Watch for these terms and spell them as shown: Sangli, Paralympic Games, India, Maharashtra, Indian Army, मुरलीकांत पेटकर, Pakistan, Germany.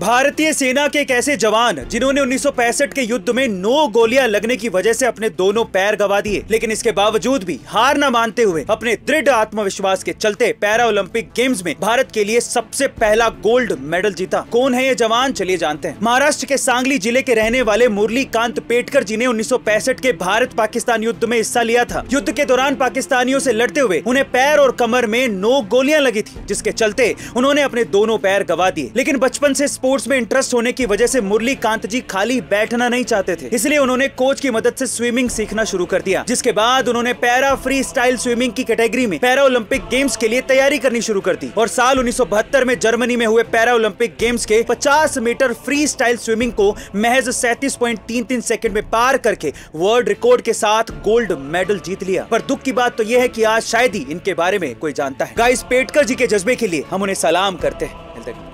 भारतीय सेना के एक ऐसे जवान जिन्होंने 1965 के युद्ध में 9 गोलियां लगने की वजह से अपने दोनों पैर गवा दिए, लेकिन इसके बावजूद भी हार न मानते हुए अपने दृढ़ आत्मविश्वास के चलते पैरा ओलंपिक गेम्स में भारत के लिए सबसे पहला गोल्ड मेडल जीता। कौन है ये जवान, चलिए जानते हैं। महाराष्ट्र के सांगली जिले के रहने वाले मुरलीकांत पेटकर जी ने 1965 के भारत पाकिस्तान युद्ध में हिस्सा लिया था। युद्ध के दौरान पाकिस्तानियों से लड़ते हुए उन्हें पैर और कमर में 9 गोलियां लगी थी, जिसके चलते उन्होंने अपने दोनों पैर गवा दिए। लेकिन बचपन से स्पोर्ट्स में इंटरेस्ट होने की वजह से मुरलीकांत जी खाली बैठना नहीं चाहते थे, इसलिए उन्होंने कोच की मदद से स्विमिंग सीखना शुरू कर दिया, जिसके बाद उन्होंने पैरा फ्री स्टाइल स्विमिंग की कैटेगरी में पैरा ओलंपिक गेम्स के लिए तैयारी करनी शुरू कर दी और साल 1972 में जर्मनी में हुए पैरा ओलंपिक गेम्स के 50 मीटर फ्री स्टाइल स्विमिंग को महज 37.33 सेकंड में पार करके वर्ल्ड रिकॉर्ड के साथ गोल्ड मेडल जीत लिया। पर दुख की बात तो यह है कि आज शायद ही इनके बारे में कोई जानता है। गाइस, पेटकर जी के जज्बे के लिए हम उन्हें सलाम करते हैं।